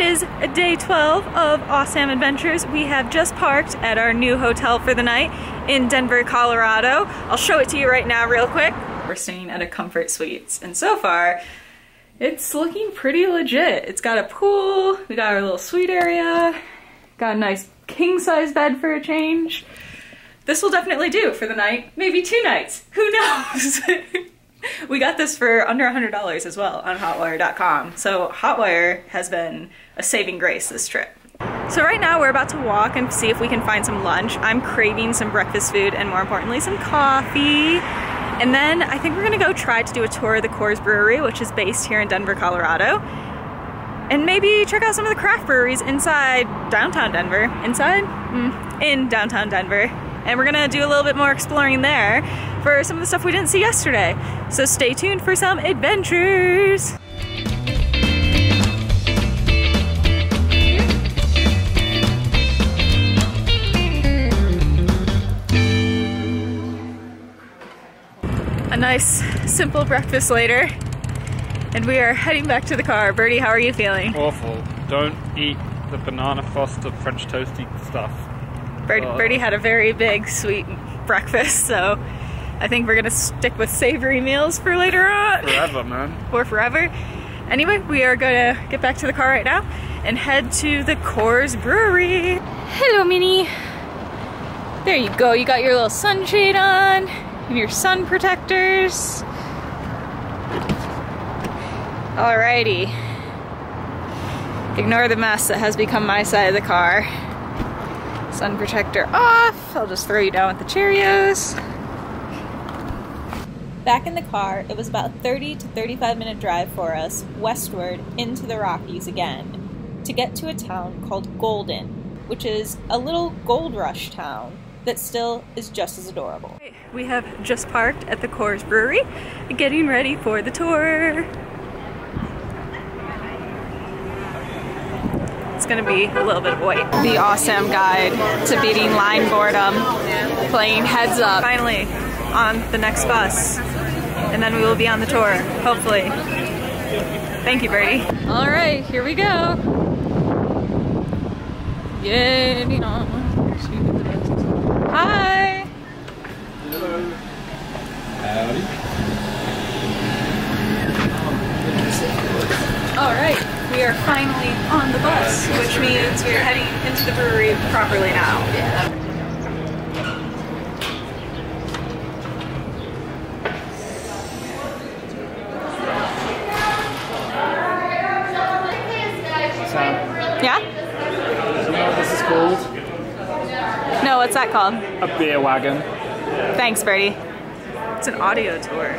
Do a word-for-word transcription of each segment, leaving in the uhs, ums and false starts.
It is day twelve of Awesome Adventures. We have just parked at our new hotel for the night in Denver, Colorado. I'll show it to you right now real quick. We're staying at a Comfort Suites, and so far, it's looking pretty legit. It's got a pool, we got our little suite area, got a nice king-size bed for a change. This will definitely do for the night, maybe two nights, who knows? We got this for under one hundred dollars as well on hotwire dot com. So Hotwire has been a saving grace this trip. So right now we're about to walk and see if we can find some lunch. I'm craving some breakfast food and, more importantly, some coffee. And then I think we're gonna go try to do a tour of the Coors Brewery, which is based here in Denver, Colorado. And maybe check out some of the craft breweries inside downtown Denver. Inside? Mm, in downtown Denver. And we're gonna do a little bit more exploring there for some of the stuff we didn't see yesterday. So stay tuned for some adventures. A nice, simple breakfast later. And we are heading back to the car. Bertie, how are you feeling? Awful. Don't eat the banana frosted French toasty stuff. Bertie, uh, Bertie had a very big, sweet breakfast, so I think we're gonna stick with savory meals for later on. Forever, man. Or forever. Anyway, we are gonna get back to the car right now and head to the Coors Brewery. Hello, Minnie. There you go. You got your little sunshade on, your sun protectors. Alrighty. Ignore the mess that has become my side of the car. Sun protector off. I'll just throw you down with the Cheerios. Back in the car, it was about thirty to thirty-five minute drive for us westward into the Rockies again to get to a town called Golden, which is a little gold rush town that still is just as adorable. We have just parked at the Coors Brewery, getting ready for the tour. It's gonna be a little bit of wait. The awesome guide to beating line boredom, playing heads up. Finally, on the next bus, and then we will be on the tour, hopefully. Thank you, Brady. All right, here we go. Yay! Hi. Hello. Howdy. All right. We are finally on the bus, which means we are heading into the brewery properly now. Yeah? Yeah? You know what this is called? No, what's that called? A beer wagon. Thanks, Brady. It's an audio tour.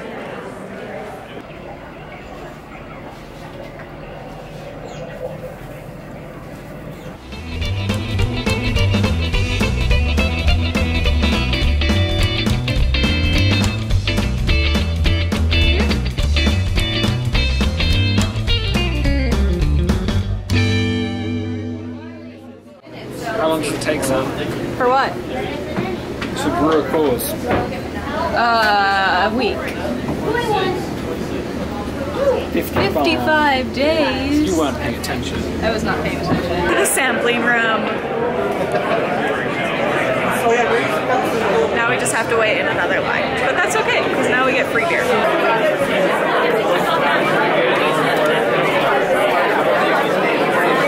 Take some. For what? To brew a Coors. Uh, a week. fifty-five, fifty-five days. You weren't paying attention. I was not paying attention. The sampling room. Now we just have to wait in another line. But that's okay, because now we get free beer. At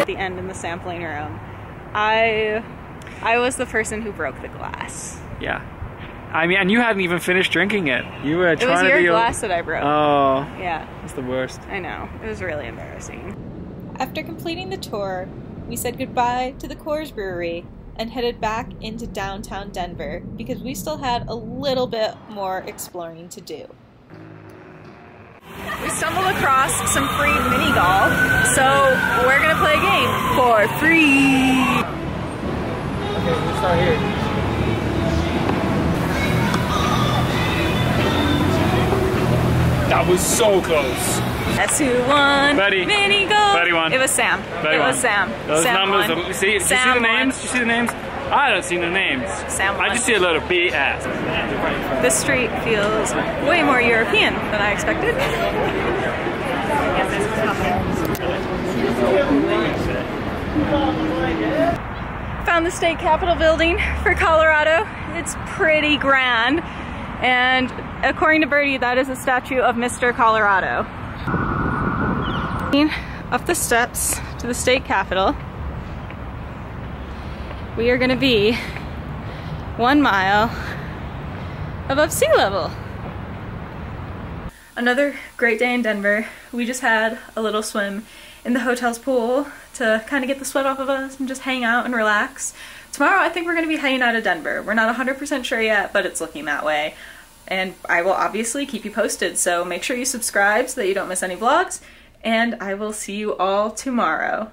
the end in the sampling room. I... I was the person who broke the glass. Yeah. I mean, and you hadn't even finished drinking it. You were trying to be... It was your glass that I broke. Oh. Yeah. That's the worst. I know. It was really embarrassing. After completing the tour, we said goodbye to the Coors Brewery and headed back into downtown Denver because we still had a little bit more exploring to do. We stumbled across some free mini golf, so we're gonna play a game for free. Okay, we'll start here. That was so close. That's who won. Betty. Mini golf. Betty won. It was Sam. Betty it won. was Sam. Those Sam numbers. Won. Are, see, Sam you see the names? Won. You see the names? I don't see the names. Sam won. I just see a lot of B S. This street feels way more European than I expected. Found the state capitol building for Colorado. It's pretty grand, and according to Bertie, that is a statue of Mister Colorado. Up the steps to the state capitol, we are gonna be one mile above sea level. Another great day in Denver. We just had a little swim in the hotel's pool to kind of get the sweat off of us and just hang out and relax. Tomorrow I think we're going to be heading out of Denver. We're not one hundred percent sure yet, but it's looking that way. And I will obviously keep you posted, so make sure you subscribe so that you don't miss any vlogs, and I will see you all tomorrow.